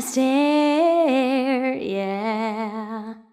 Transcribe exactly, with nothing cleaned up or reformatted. Alastair, yeah.